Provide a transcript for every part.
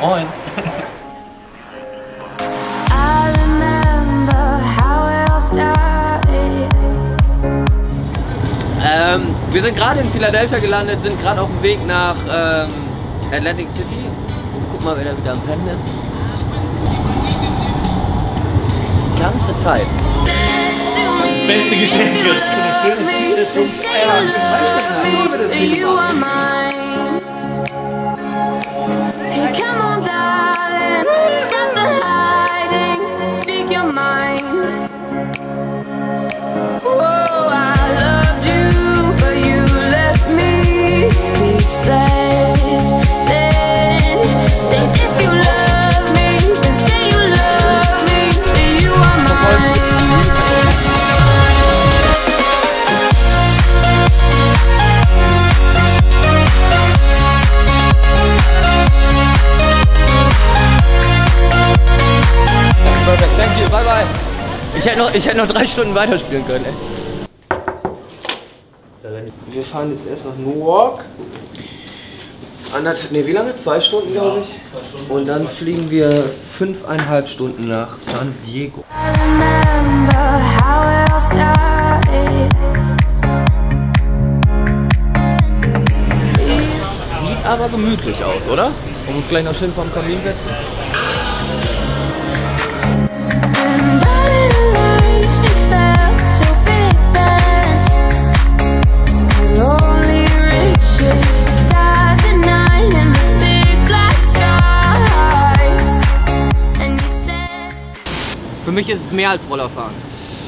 Moin. Wir sind gerade in Philadelphia gelandet, sind gerade auf dem Weg nach Atlantic City. Guck mal, wer da wieder am Pennen ist. Die ganze Zeit. Beste Geschenk jetzt. Ich hätte noch 3 Stunden weiterspielen können, ey. Wir fahren jetzt erst nach Newark. Wie lange? 2 Stunden, ja, glaube ich. 2 Stunden. Und dann fliegen wir 5,5 Stunden nach San Diego. Sieht aber gemütlich aus, oder? Wollen wir uns gleich noch schön vorm Kamin setzen? Für mich ist es mehr als Rollerfahren.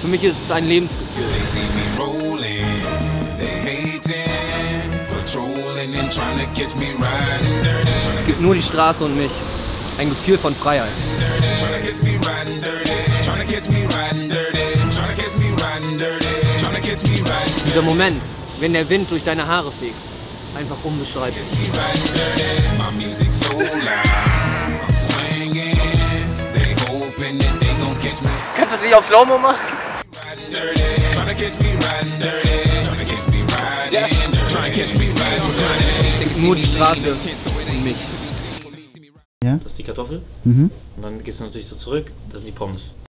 Für mich ist es ein Lebensgefühl. Es gibt nur die Straße und mich. Ein Gefühl von Freiheit. Dieser Moment, wenn der Wind durch deine Haare fegt, einfach unbeschreiblich. Kannst du das nicht auf Slow-Mo machen? Nur die Straße und mich. Ja? Das ist die Kartoffel. Mhm. Und dann gehst du natürlich so zurück, das sind die Pommes.